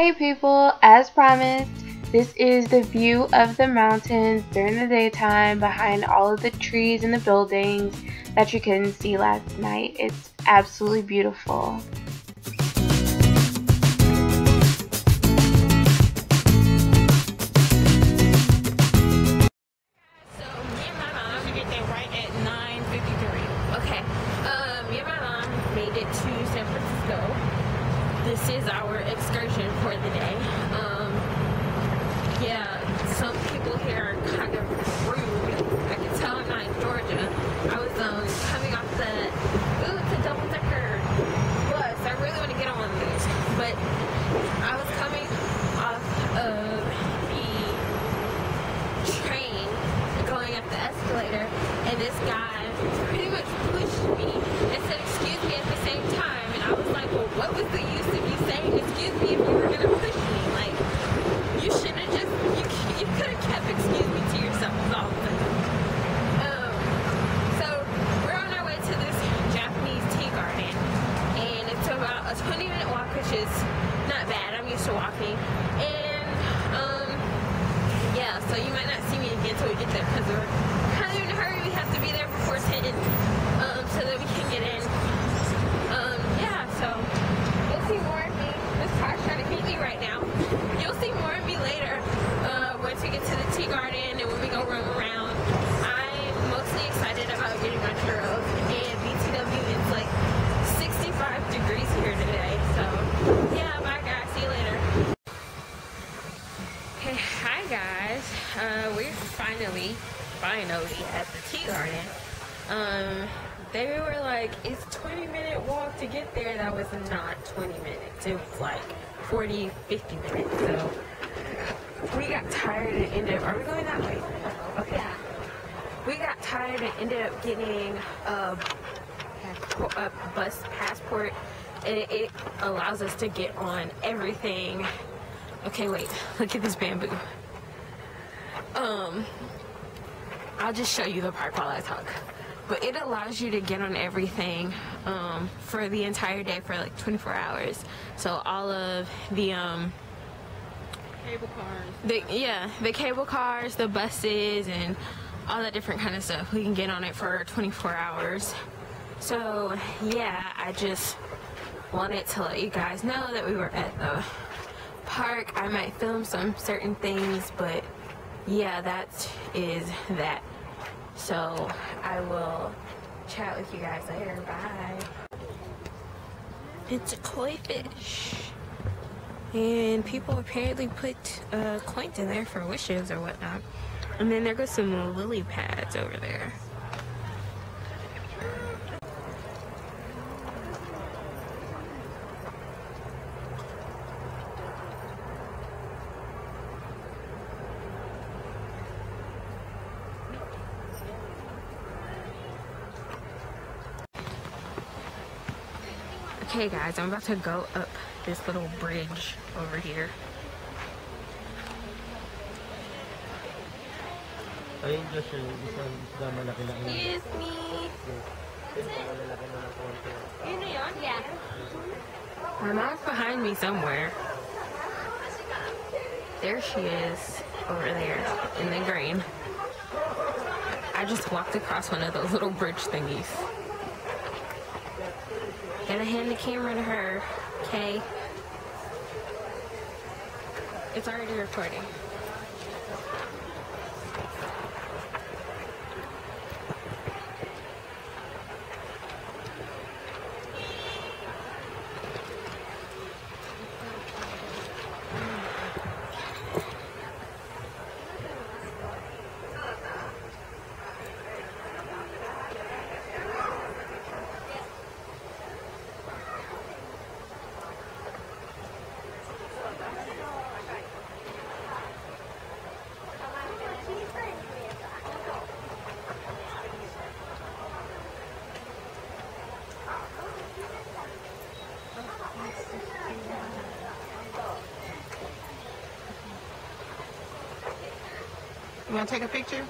Hey people, as promised, this is the view of the mountains during the daytime behind all of the trees and the buildings that you couldn't see last night. It's absolutely beautiful. At the tea garden, they were like, it's 20-minute walk to get there. That was not 20 minutes, it was like 40, 50 minutes. So we got tired and ended up, are we going that way? Okay. Yeah. We got tired and ended up getting a bus passport, and it allows us to get on everything. Okay, wait, look at this bamboo. I'll just show you the part while I talk. But it allows you to get on everything for the entire day, for like 24 hours. So all of the cable cars. The cable cars, the buses, and all that different kind of stuff. We can get on it for 24 hours. So yeah, I just wanted to let you guys know that we were at the park. I might film some certain things, but yeah, that is that. So I will chat with you guys later. Bye. It's a koi fish, and people apparently put coins in there for wishes or whatnot. And then there goes some lily pads over there. Okay guys, I'm about to go up this little bridge over here. Excuse me. Yeah. My mom's behind me somewhere. There she is, over there, in the green. I just walked across one of those little bridge thingies. Gotta hand the camera to her, okay? It's already recording. You want to take a picture? Yes.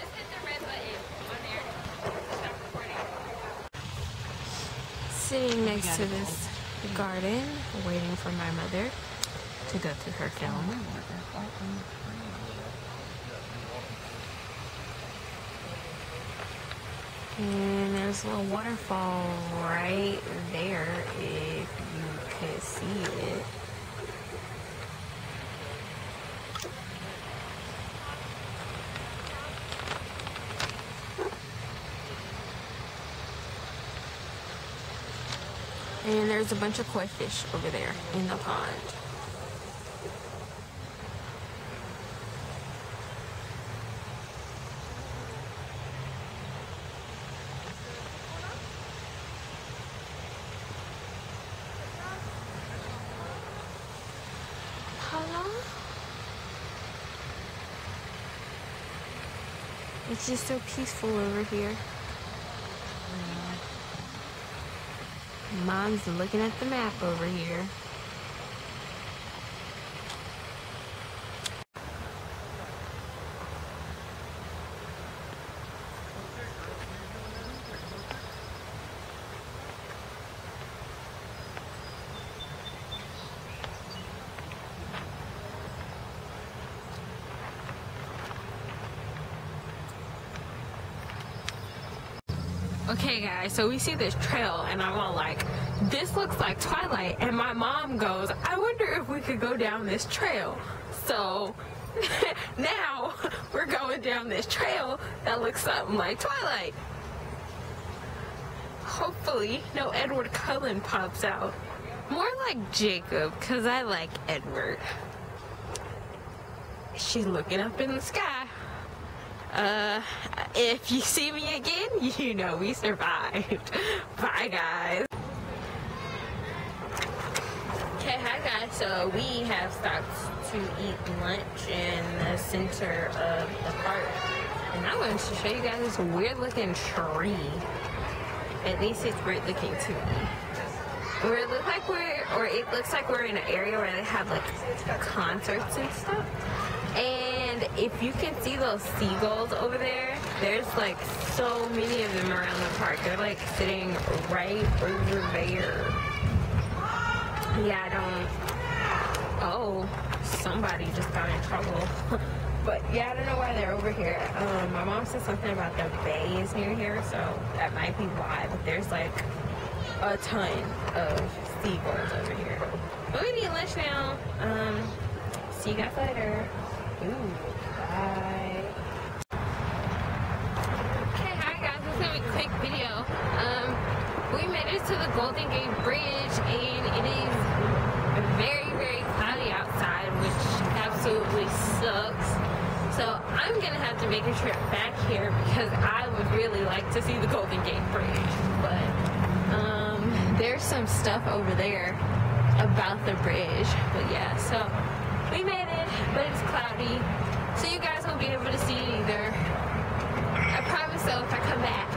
Just hit the red button on there. Stop recording. Sitting next to this the garden, waiting for my mother to go through her film. And there's a little waterfall right there, if you could see it. And there's a bunch of koi fish over there in the pond. It's just so peaceful over here. Mom's looking at the map over here. Okay guys, so we see this trail and I'm all like, this looks like Twilight, and my mom goes, I wonder if we could go down this trail. So now we're going down this trail that looks something like Twilight. Hopefully no Edward Cullen pops out. More like Jacob, because I like Edward. She's looking up in the sky. If you see me again, you know we survived. Bye, guys. Okay, hi, guys. So we have stopped to eat lunch in the center of the park. And I wanted to show you guys this weird-looking tree. At least it's weird-looking to me. Where it looks like we're in an area where they have, like, concerts and stuff. And if you can see those seagulls over there, there's like so many of them around the park. They're like sitting right over there. Yeah, oh, somebody just got in trouble. But yeah, I don't know why they're over here. My mom said something about the bay is near here, so that might be why. But there's like a ton of seagulls over here. But we need lunch now. See you guys later. Ooh, bye. Okay, hi guys, this is going to be a quick video. We made it to the Golden Gate Bridge, and it is very, very cloudy outside, which absolutely sucks. So I'm going to have to make a trip back here because I would really like to see the Golden Gate Bridge. But there's some stuff over there about the bridge. But yeah, so we made it, but it's cloudy, so you guys won't be able to see it either. I promise though, if I come back,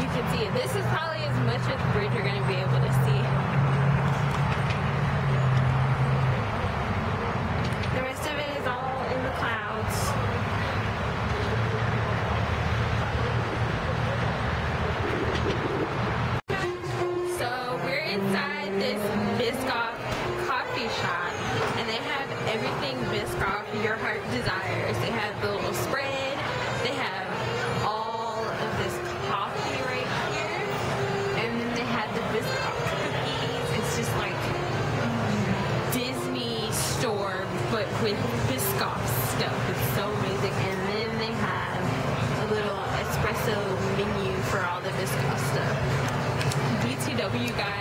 you can see it. This is probably as much as the bridge you're going to be able to see. The rest of it is all in the clouds. So we're inside this Biscoff coffee shop, and they have everything Biscoff your heart desires. They have the little spread. They have all of this coffee right here. And then they have the Biscoff cookies. It's just like Disney store, but with Biscoff stuff. It's so amazing. And then they have a little espresso menu for all the Biscoff stuff. BTW, guys.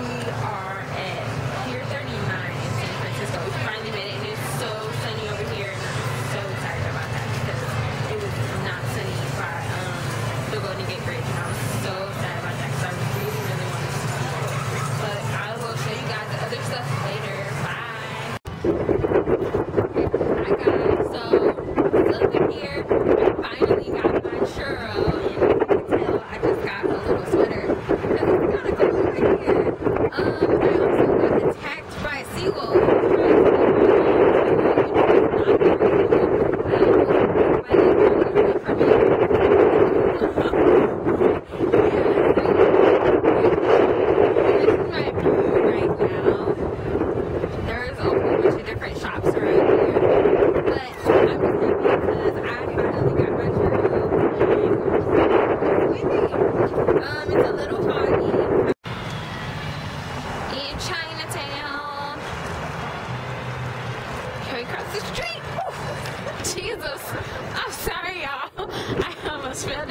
We are I just got a little sweater because it's kind of cold.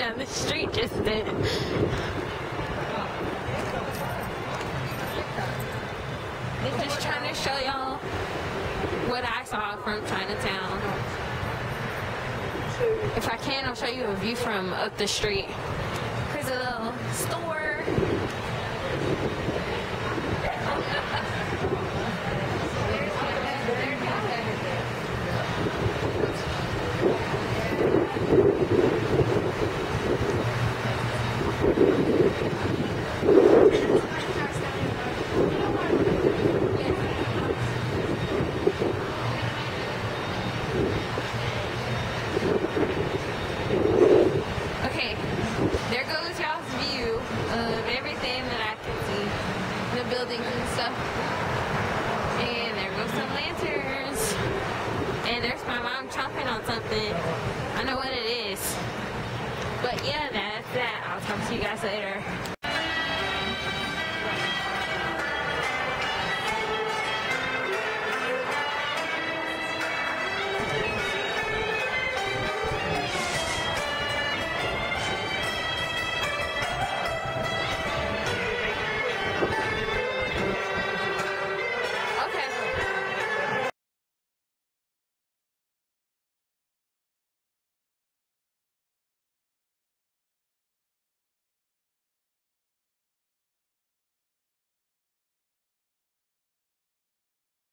down the street just then. They're just trying to show y'all what I saw from Chinatown. If I can, I'll show you a view from up the street. Here's a little store. But yeah, that's that. I'll talk to you guys later.